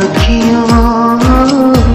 अखियों में आए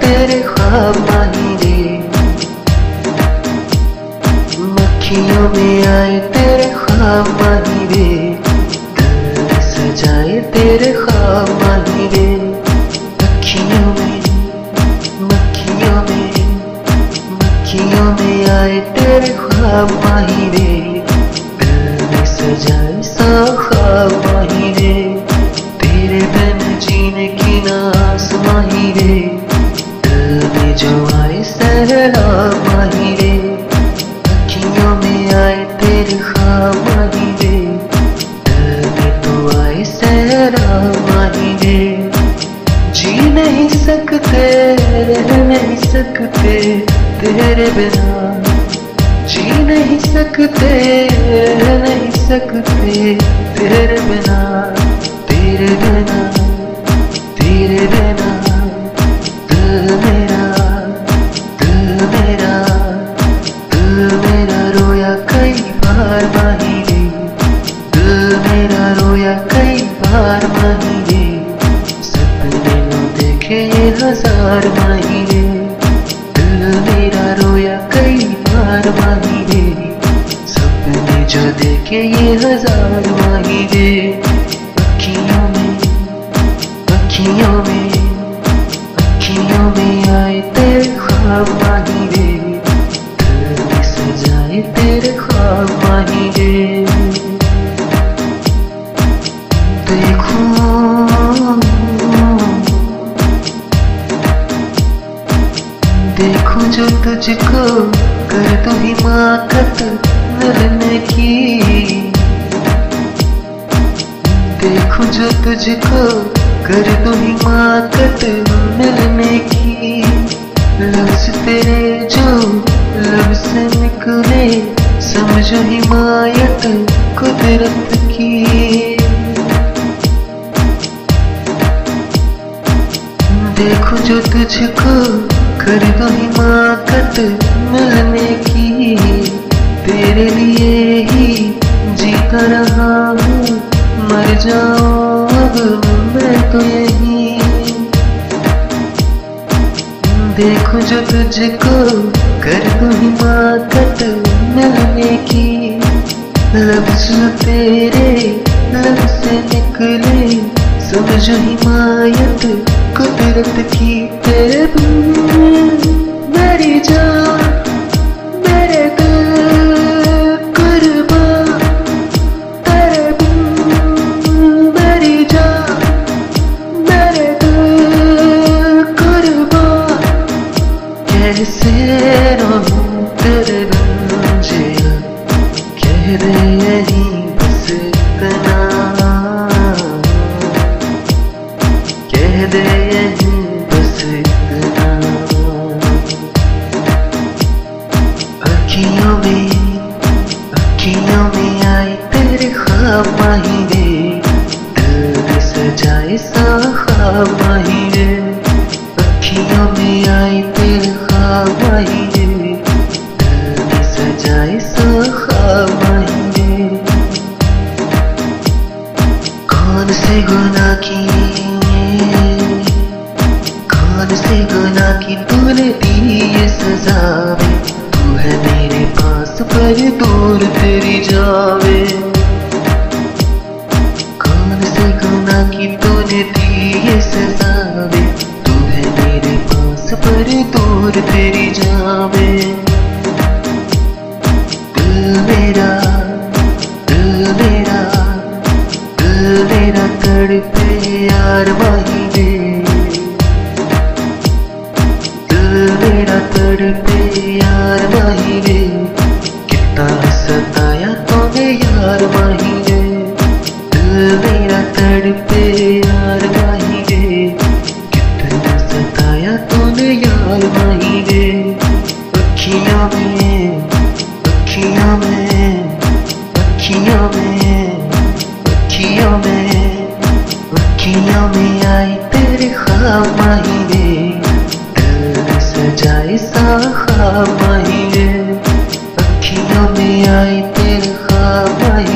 तेरे ख्वाब माही रे, मक्खियों में आए तेरे ख्वाब माही रे, दिल सजाए तेरे ख्वाब माही रे। अखियों में, मक्खियों में, मक्खियों में आए तेरे ख्वाब माही रे, दिल सजाए सा ख्वाब माही रे। तेरे बिन जीने की ना आस माही रे, दिल में जो आए सहरा माही रे। अखियों में आए तेरे ख्वाब माही रे, दिल में तो आए सहरा माही रे। जी नहीं सकते, रह नहीं सकते तेरे बिना, जी नहीं सकते, रह नहीं सकते तेरे बिना। तेरे बिना, तेरे बिना दिल मेरा, दिल मेरा, दिल मेरा रोया कई बार माही रे, दिल मेरा रोया कई बार माही रे। सपने में देखे हजार माही रे, दिल मेरा रोया कई बार माही रे। सपने जो देखे ये हजार माही रे। अखियों में आए तेरे ख्वाब माही रे, दिल में सजाए तेरे ख्वाब माही रे। देखो जो तुझको कर तू हिमाकत मिलने की, देखो जो तुझको कर दो हिमाकत मिलने की। लफ्ज़ तेरे जो लब से निकले समझो हिमायत कुदरत की। देखो जो तुझको कर दो हिमाकत मिलने की, तेरे लिए ही जीता रहा हूँ मर जाओ अब मैं तो यही। देखो जो तुझको कर दो हिमाकत मिलने की, लफ्ज़ तेरे लब से निकले समझो हिमायत कुदरत की। तेरे बिन मेरी जान मेरे दिल कुर्बान, तेरे बिन मेरी जान कैसे रहूं तेरे बिन जिया, कह दे यही बस इतना, कह दे यही बस इतना। अखियों में आए तेरे ख्वाब माही रे, दिल सजाए सा ख्वाब माही रे। अखियों में आए तेरे ख्वाब माही रे, दिल में सजाए सा ख्वाब माही रे। कौन से गुनाह किए, कौन से गुनाह की तूने दी ये सजा वे। तू है मेरे पास पर दूर तेरी जावे, कौन से गुनाह की तूने दी ये सजा वे। मेरे पास पर दूर तेरी जावे। दिल मेरा, दिल मेरा, दिल मेरा तड़पे यार माही रे, दिल मेरा तड़पे यार माही रे। कितना सताया तूने यार माही रे, दिल दिया तड़पे यार माही वे, कितना सताया तूने यार माही वे। अखियों में आई तेरे ख्वाब माही वे, दिल में सजाए सारा ख्वाब माही वे। अखियों में आई तेरे ख्वाब माही वे,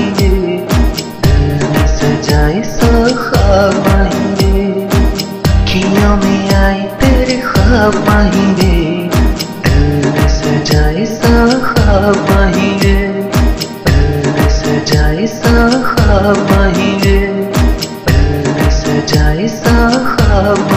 अखियों में आए तेरे ख्वाब माही वे, दिल में सजाए सारा ख्वाब माही वे। दिल में सजाए सारा ख्वाब माही वे, दिल में सजाए सारा ख्वाब।